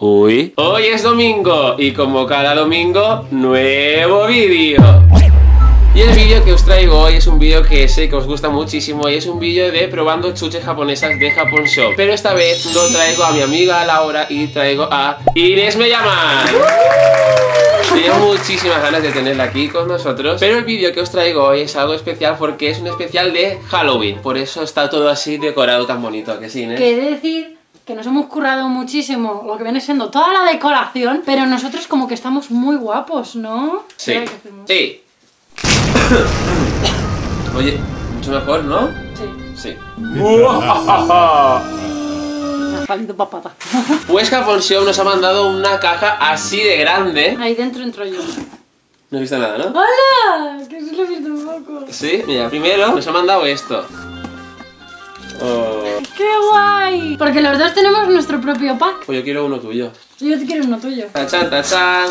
Uy. Hoy es domingo y como cada domingo, nuevo vídeo. Y el vídeo que os traigo hoy es un vídeo que sé que os gusta muchísimo y es un vídeo de probando chuches japonesas de Japonshop. Pero esta vez no traigo a mi amiga Laura y traigo a Inesmellaman. Tenía muchísimas ganas de tenerla aquí con nosotros. Pero el vídeo que os traigo hoy es algo especial porque es un especial de Halloween. Por eso está todo así decorado tan bonito, que sí, ¿eh? ¿Qué decir? Que nos hemos currado muchísimo lo que viene siendo toda la decoración, pero nosotros como que estamos muy guapos, ¿no? Sí. Sí. Oye, mucho mejor, ¿no? Sí. Sí. Pues Japonshop nos ha mandado una caja así de grande. Ahí dentro entro yo. No he visto nada, ¿no? ¡Hola! Que solo he visto un poco. Sí, mira, primero nos ha mandado esto. Oh. ¡Qué guay! Porque los dos tenemos nuestro propio pack. Pues yo quiero uno tuyo. Yo te quiero uno tuyo. ¡Tachán, tachán!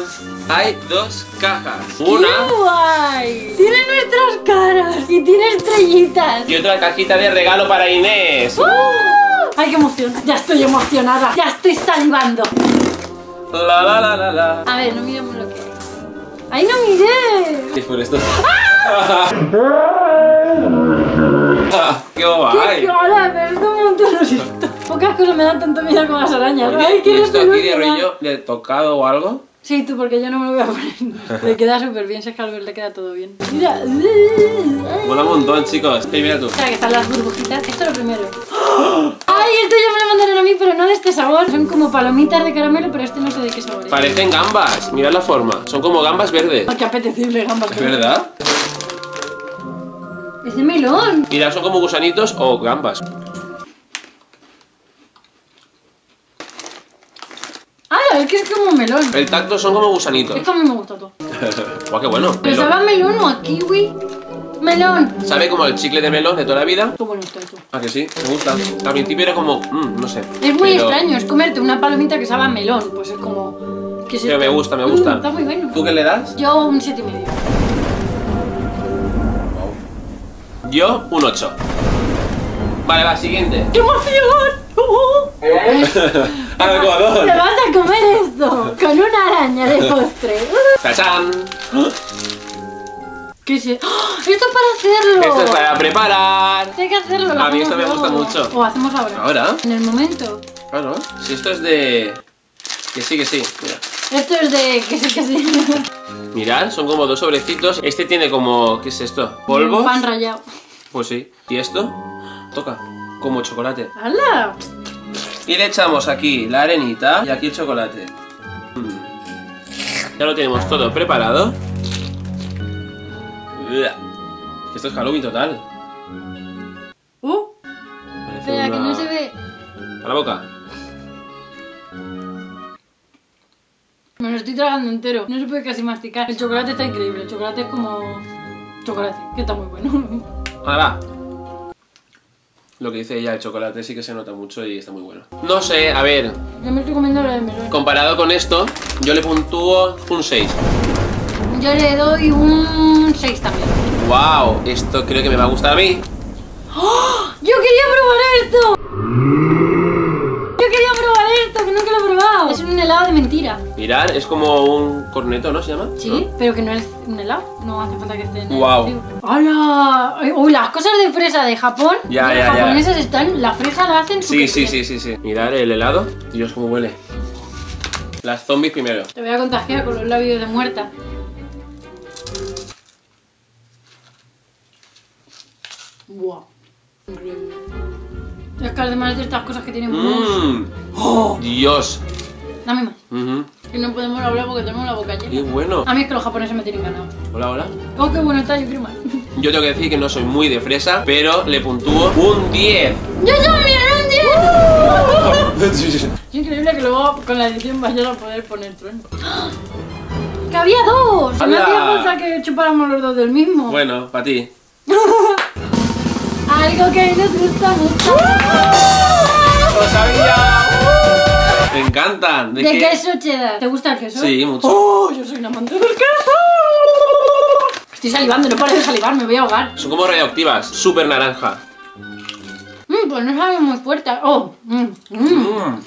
Hay dos cajas. Una. ¡Qué guay! Tiene nuestras caras y tiene estrellitas. Y otra cajita de regalo para Inés. ¡Ay, qué emoción! Ya estoy emocionada. Ya estoy salivando. La la la la la. A ver, no miremos lo que es. ¡Ay, no miré! ¿Qué es por esto? ¡Ah! ¡Qué guay! ¡Qué guay! Me gusta un montón. Pocas cosas me dan tanto miedo como las arañas. Oye, ¿y esto aquí de rollo de tocado o algo? Sí, tú, porque yo no me lo voy a poner. Le queda súper bien, si es que a Albert le queda todo bien. Mira. Mola un montón, chicos. Y mira tú. Espera, que están las burbujitas. Esto es lo primero. ¡Ay, esto ya me lo mandaron a mí, pero no de este sabor! Son como palomitas de caramelo, pero este no sé de qué sabor es. Parecen gambas. Mirad la forma. Son como gambas verdes. Ay, qué apetecible, gambas verdes. ¿Es verdad? ¡Es de melón! Mira, son como gusanitos o gambas. ¡Ah! Es que es como melón. El tacto son como gusanitos. Esto a mí me gusta todo. ¡Guau, qué bueno! ¿Pero sabe a melón o a kiwi? ¡Melón! Sabe como el chicle de melón de toda la vida. ¡Qué bueno está eso! ¿Ah, que sí? Me gusta. Al principio era como... no sé. Es muy extraño, es comerte una palomita que sabe a melón. Pues es como... ¿qué es esto? Pero me gusta, me gusta. Está muy bueno. ¿Tú qué le das? Yo un 7,5. Yo, un 8. Vale, va, siguiente. ¡Qué emoción! ¡Al Ecuador! ¡Te vas a comer esto! Con una araña de postre. ¡Tachán! ¿Qué es eso? ¡Oh! ¡Esto es para hacerlo! ¡Esto es para preparar! Hay que hacerlo. A mí esto me gusta mucho. ¿O hacemos ahora? ¿Ahora? En el momento. Claro. Si esto es de... que sí, que sí. Mira. Esto es de... que sí, que sí. Mirad, son como dos sobrecitos. Este tiene como... ¿qué es esto? ¿Polvos? Un pan rallado. Pues sí. ¿Y esto? Toca. Como chocolate. ¡Hala! Y le echamos aquí la arenita y aquí el chocolate. Ya lo tenemos todo preparado. Esto es Halloween total. Espera, que no se ve. A la boca. Me lo estoy tragando entero, no se puede casi masticar. El chocolate está increíble, el chocolate es como... chocolate, que está muy bueno. Ahora va. Lo que dice ella, el chocolate sí que se nota mucho y está muy bueno. No sé, a ver... yo me estoy comiendo la de melón. Comparado con esto, yo le puntúo un 6. Yo le doy un 6 también. Wow, esto creo que me va a gustar a mí. ¡Oh! ¡Yo quería probar esto! Es un helado de mentira. Mirad, es como un corneto, ¿no se llama? Sí, ¿no? Pero que no es un helado. No hace falta que esté en el frío. ¡Hala! Uy, las cosas de fresa de Japón. Los japoneses están... la fresa la hacen súper bien. Sí. Mirad el helado. Dios, cómo huele. Las zombies primero. Te voy a contagiar con los labios de muerta. Wow. Increíble. Es que además de estas cosas que tienen... ¡Oh! ¡Dios! Dame más. Que no podemos hablar porque tenemos la boca llena. ¡Qué bueno! A mí es que los japoneses me tienen ganado. Hola, hola. ¡Oh, qué bueno está! Yo quiero más. Yo tengo que decir que no soy muy de fresa, pero le puntúo un 10. ¡Yo también, un 10! Es increíble que luego con la edición vayas a poder poner trueno. ¡Que había dos! No hacía falta que chupáramos los dos del mismo. Bueno, para ti. Algo que a mí nos gusta mucho. ¡Lo sabía! Me encantan. ¿De queso cheddar? ¿Te gusta el queso? Sí, mucho. ¡Oh! Yo soy una amante del queso. Estoy salivando, no paro de salivar, me voy a ahogar. Son como radioactivas, súper naranja. Pues no saben muy fuerte. ¡Oh! ¡Qué bonito!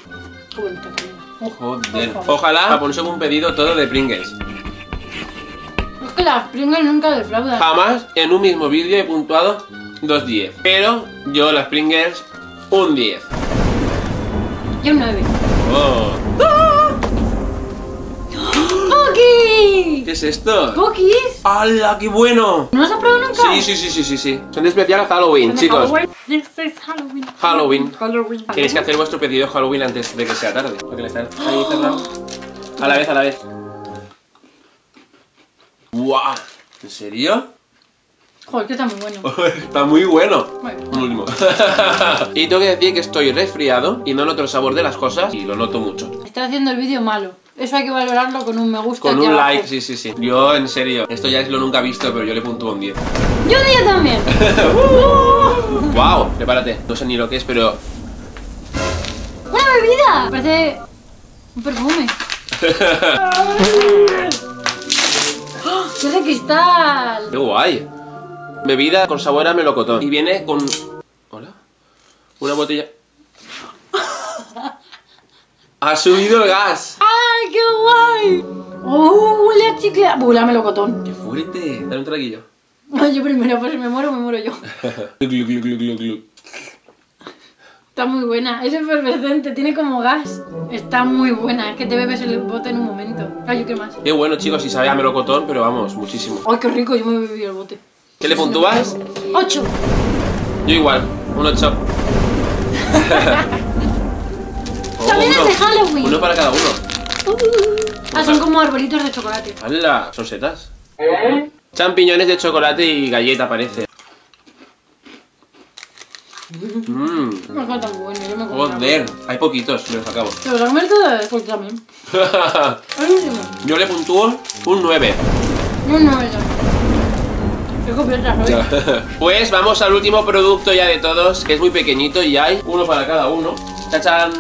Joder. Ojalá Japonshop un pedido todo de Pringles. Es que las Pringles nunca defraudan. Jamás en un mismo vídeo he puntuado dos 10. Pero yo las Pringles un 10. Yo un 9. Oh. ¡Ah! ¡Cookies! ¿Qué es esto? ¿Cookies? ¡Hala, qué bueno! ¿No los has probado nunca? Sí. Son de especial a Halloween, chicos. Halloween. Tenéis que hacer vuestro pedido Halloween antes de que sea tarde. Porque le están ahí cerrado. A la vez. ¡Guau! ¿En serio? Joder, que está muy bueno. Está muy bueno. Un último. Y tengo que decir que estoy resfriado y no noto el sabor de las cosas y lo noto mucho. Está haciendo el vídeo malo. Eso hay que valorarlo con un me gusta. Con un like, sí. Yo, en serio, esto ya es lo nunca visto, pero yo le puntúo un 10. Yo un 10 también. Wow, prepárate. No sé ni lo que es, pero... ¡Una bebida! Parece... un perfume. ¡Es de cristal! ¡Qué guay! Bebida con sabor a melocotón. Y viene con... ¿Hola? Una botella... ¡Ha subido el gas! ¡Ay, qué guay! ¡Oh, huele a chicle! ¡Huele a melocotón! ¡Qué fuerte! Dale un traguillo. Yo primero, pues si me muero yo. Está muy buena. Es efervescente, tiene como gas. Está muy buena. Es que te bebes el bote en un momento. Ay, ¿qué más? Qué bueno, chicos, si sabe a melocotón, pero vamos, muchísimo. Ay, qué rico, yo me bebí el bote. ¿Qué le puntúas? 8. Yo igual, un 8. También es de Halloween. Uno para cada uno. Son como arbolitos de chocolate. ¡Hala! Son setas. Champiñones de chocolate y galleta, parece. Me encantan, bueno, yo me como. Joder, hay poquitos, me los acabo. ¿Te los comer todos? Pues también. Yo le puntúo un 9. Un 9 ya. Pues vamos al último producto ya de todos, que es muy pequeñito y hay uno para cada uno. ¡Chachán!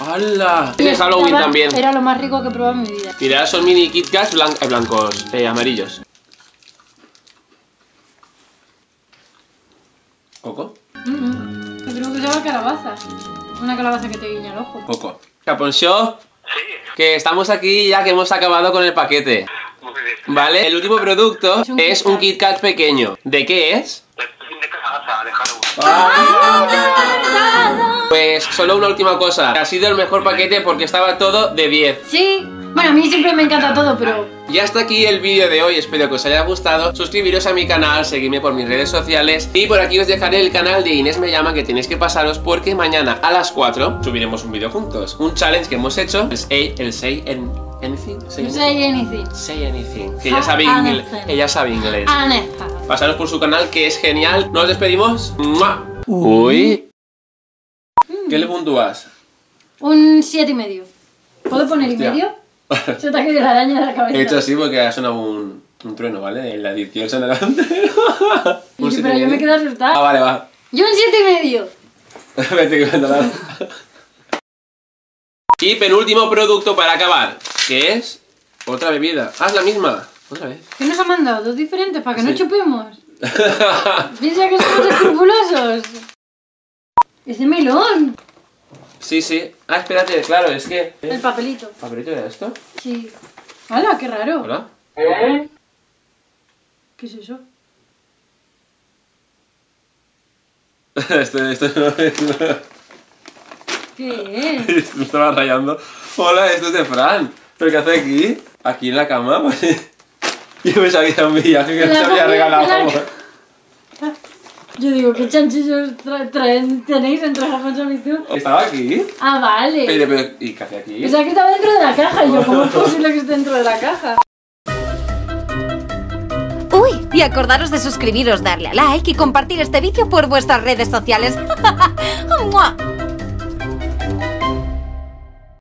¡Hala! Es de Halloween también. Era lo más rico que he probado en mi vida. Mirad, son mini Kit Kats blancos, amarillos. ¿Coco? Yo creo que lleva calabaza. Una calabaza que te guiña el ojo. Coco. Japonshop. Sí. Que estamos aquí ya que hemos acabado con el paquete. Vale, el último producto es un Kit Kat pequeño. ¿De qué es? De calabaza, de Halloween. Pues solo una última cosa. Ha sido el mejor paquete porque estaba todo de 10. Sí. Bueno, a mí siempre me encanta todo, pero... Y hasta aquí el vídeo de hoy, espero que os haya gustado. Suscribiros a mi canal, seguidme por mis redes sociales. Y por aquí os dejaré el canal de Inesmellaman, que tenéis que pasaros porque mañana a las 4 subiremos un vídeo juntos. Un challenge que hemos hecho, el Say Anything. Say Anything. Que ella sabe inglés. Pasaros por su canal, que es genial. Nos despedimos. ¡Mua! Uy. ¿Qué le puntúas? Un 7,5. ¿Puedo poner y medio? Se te ha caído la araña de la cabeza. He hecho así porque ha sonado un trueno, ¿vale? En la edición sonará un trueno. Pero yo me quedo asustada. Ah, vale, va. Yo un 7,5. Vete que me nada. Y penúltimo producto para acabar, que es otra bebida. Ah, es la misma. Otra vez. ¿Qué nos ha mandado? Dos diferentes para que no chupemos. Piensa que somos escrupulosos. Es de melón. Sí. Ah, espérate, claro, es que... El papelito. ¿Papelito era esto? Sí. ¡Hala, qué raro! ¿Hola? ¿Qué es eso? Esto no es... ¿Qué es? Me estaba rayando. Hola, esto es de Fran. ¿Pero qué hace aquí? Aquí en la cama. Yo pensaba que era un villaje que nos había regalado. Yo digo, ¿qué chanchillos tenéis entre Japonshop y tú? ¿Estaba aquí? Ah, vale. Pero, ¿y qué hace aquí? O sea, que estaba dentro de la caja. Y yo, ¿cómo es posible que esté dentro de la caja? Uy, y acordaros de suscribiros, darle a like y compartir este vídeo por vuestras redes sociales. ¡Mua!